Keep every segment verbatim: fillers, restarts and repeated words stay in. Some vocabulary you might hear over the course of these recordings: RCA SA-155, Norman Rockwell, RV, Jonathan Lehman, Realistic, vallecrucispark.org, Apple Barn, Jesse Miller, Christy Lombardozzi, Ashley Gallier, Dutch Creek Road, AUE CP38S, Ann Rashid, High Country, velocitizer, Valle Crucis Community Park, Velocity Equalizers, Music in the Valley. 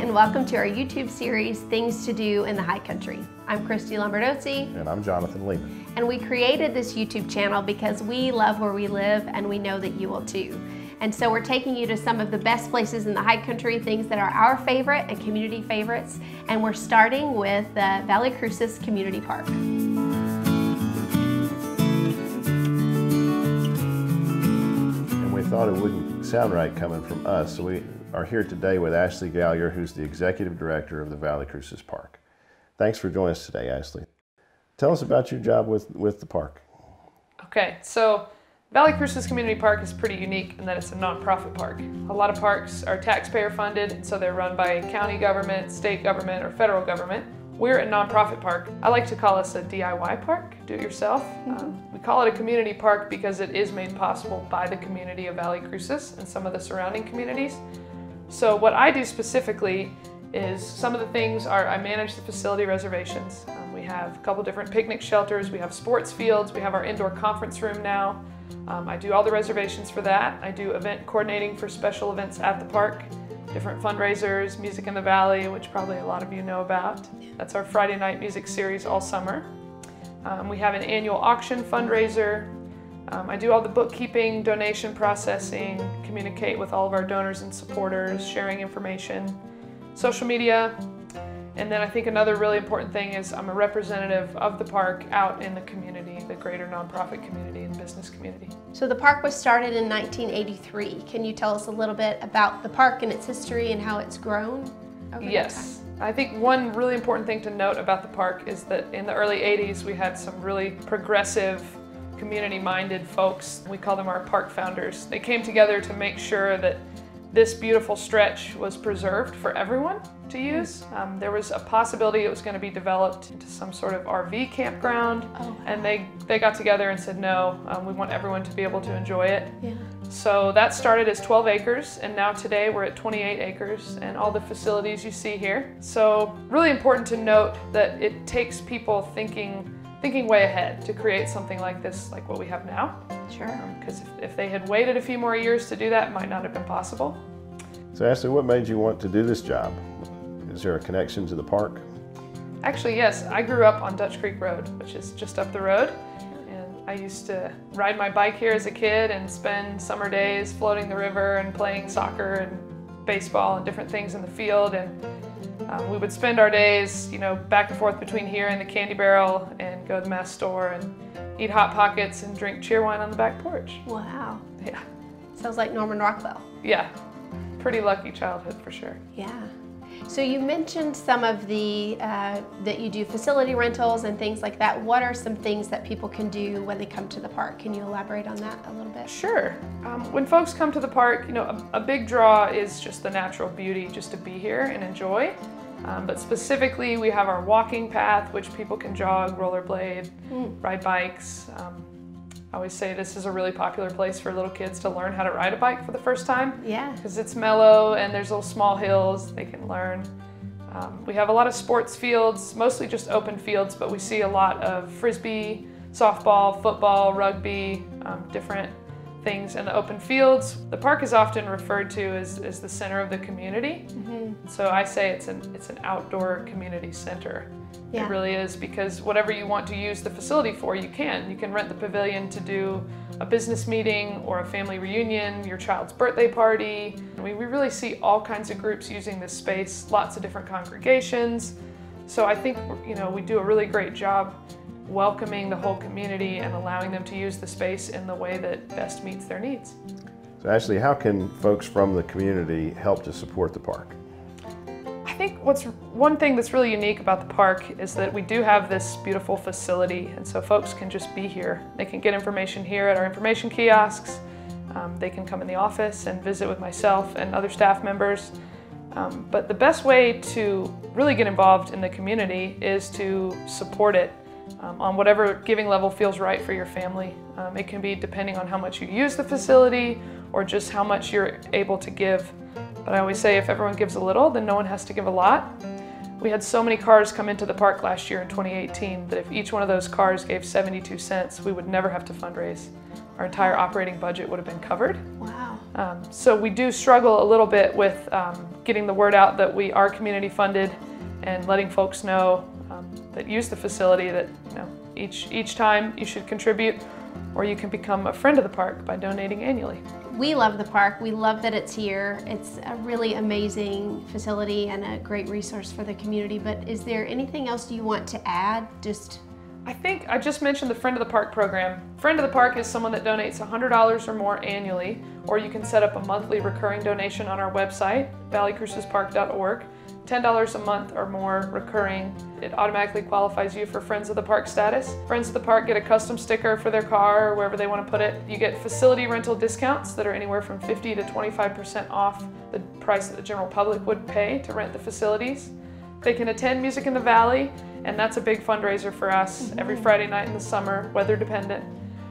and welcome to our YouTube series, Things to Do in the High Country. I'm Christy Lombardozzi. And I'm Jonathan Lehman. And we created this YouTube channel because we love where we live and we know that you will too. And so we're taking you to some of the best places in the high country, things that are our favorite and community favorites. And we're starting with the Valle Crucis Community Park. And we thought it wouldn't sound right coming from us, so we are here today with Ashley Gallier, who's the Executive Director of the Valle Crucis Park. Thanks for joining us today, Ashley. Tell us about your job with, with the park. Okay, so Valle Crucis Community Park is pretty unique in that it's a nonprofit park. A lot of parks are taxpayer funded, and so they're run by county government, state government, or federal government. We're a nonprofit park. I like to call us a D I Y park, do it yourself. Mm-hmm. um, we call it a community park because it is made possible by the community of Valle Crucis and some of the surrounding communities. So what I do specifically is some of the things are I manage the facility reservations. Um, we have a couple different picnic shelters, we have sports fields, we have our indoor conference room now. Um, I do all the reservations for that. I do event coordinating for special events at the park, different fundraisers, Music in the Valley, which probably a lot of you know about. That's our Friday night music series all summer. Um, we have an annual auction fundraiser. Um, I do all the bookkeeping, donation processing, communicate with all of our donors and supporters, sharing information, social media, and then I think another really important thing is I'm a representative of the park out in the community, the greater nonprofit community and business community. So the park was started in nineteen eighty-three. Can you tell us a little bit about the park and its history and how it's grown over Yes. time? I think one really important thing to note about the park is that in the early eighties we had some really progressive, community-minded folks. We call them our park founders. They came together to make sure that this beautiful stretch was preserved for everyone to use. Um, there was a possibility it was going to be developed into some sort of R V campground, oh. and they, they got together and said, no, um, we want everyone to be able to enjoy it. Yeah. So that started as twelve acres, and now today we're at twenty-eight acres and all the facilities you see here. So really important to note that it takes people thinking thinking way ahead to create something like this, like what we have now. Sure. Because um, if, if they had waited a few more years to do that, it might not have been possible. So Ashley, what made you want to do this job? Is there a connection to the park? Actually, yes. I grew up on Dutch Creek Road, which is just up the road. And I used to ride my bike here as a kid and spend summer days floating the river and playing soccer and baseball and different things in the field. And Um, we would spend our days, you know, back and forth between here and the Candy Barrel and go to the mass store and eat Hot Pockets and drink cheer wine on the back porch. Wow. Yeah. Sounds like Norman Rockwell. Yeah. Pretty lucky childhood for sure. Yeah. So you mentioned some of the, uh, that you do facility rentals and things like that. What are some things that people can do when they come to the park? Can you elaborate on that a little bit? Sure. Um, when folks come to the park, you know, a, a big draw is just the natural beauty, just to be here and enjoy. Um, but specifically, we have our walking path, which people can jog, rollerblade, mm. ride bikes. Um, I always say this is a really popular place for little kids to learn how to ride a bike for the first time. Yeah. Because it's mellow and there's little small hills they can learn. Um, we have a lot of sports fields, mostly just open fields, but we see a lot of frisbee, softball, football, rugby, um, different things in the open fields. The park is often referred to as, as the center of the community. Mm-hmm. So I say it's an, it's an outdoor community center. Yeah. It really is, because whatever you want to use the facility for, you can. You can rent the pavilion to do a business meeting or a family reunion, your child's birthday party. We, we really see all kinds of groups using this space, lots of different congregations. So I think, you know, we do a really great job welcoming the whole community and allowing them to use the space in the way that best meets their needs. So Ashley, how can folks from the community help to support the park? I think what's one thing that's really unique about the park is that we do have this beautiful facility, and so folks can just be here. They can get information here at our information kiosks. Um, they can come in the office and visit with myself and other staff members. Um, but the best way to really get involved in the community is to support it um, on whatever giving level feels right for your family. Um, it can be depending on how much you use the facility or just how much you're able to give. But I always say if everyone gives a little, then no one has to give a lot. We had so many cars come into the park last year in twenty eighteen that if each one of those cars gave seventy-two cents, we would never have to fundraise. Our entire operating budget would have been covered. Wow. Um, so we do struggle a little bit with um, getting the word out that we are community funded and letting folks know um, that use the facility that, you know, each, each time you should contribute, or you can become a friend of the park by donating annually. We love the park. We love that it's here. It's a really amazing facility and a great resource for the community. But is there anything else you want to add? Just I think I just mentioned the Friend of the Park program. Friend of the Park is someone that donates one hundred dollars or more annually, or you can set up a monthly recurring donation on our website, valle crucis park dot org. ten dollars a month or more recurring. It automatically qualifies you for Friends of the Park status. Friends of the Park get a custom sticker for their car or wherever they want to put it. You get facility rental discounts that are anywhere from fifty to twenty-five percent off the price that the general public would pay to rent the facilities. They can attend Music in the Valley, and that's a big fundraiser for us every Friday night in the summer, weather dependent.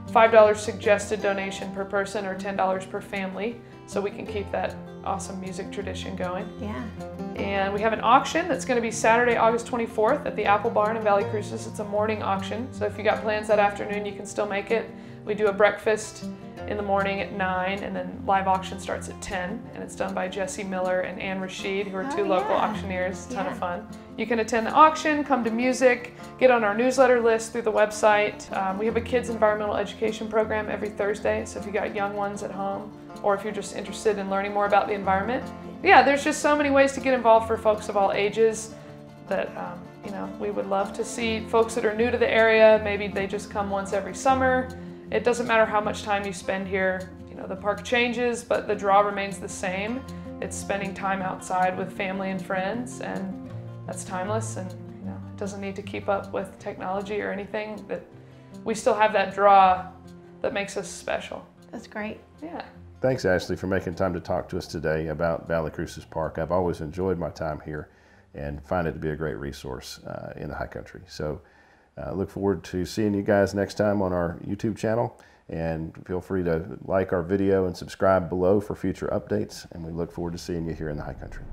five dollars suggested donation per person or ten dollars per family, so we can keep that awesome music tradition going. Yeah. And we have an auction that's going to be Saturday, August twenty-fourth at the Apple Barn in Valle Crucis. It's a morning auction, so if you got plans that afternoon, you can still make it. We do a breakfast in the morning at nine, and then live auction starts at ten, and it's done by Jesse Miller and Ann Rashid, who are two oh, yeah. local auctioneers. Ton yeah. of fun. You can attend the auction, come to music, get on our newsletter list through the website. Um, we have a kids environmental education program every Thursday, so if you got young ones at home, or if you're just interested in learning more about the environment. Yeah, there's just so many ways to get involved for folks of all ages that um, you know, we would love to see folks that are new to the area. Maybe they just come once every summer. It doesn't matter how much time you spend here. You know, the park changes, but the draw remains the same. It's spending time outside with family and friends, and that's timeless, and you know, it doesn't need to keep up with technology or anything. That we still have that draw that makes us special. That's great. Yeah. Thanks, Ashley, for making time to talk to us today about Valle Crucis Park. I've always enjoyed my time here and find it to be a great resource uh, in the high country. So I uh, look forward to seeing you guys next time on our YouTube channel. And feel free to like our video and subscribe below for future updates. And we look forward to seeing you here in the high country.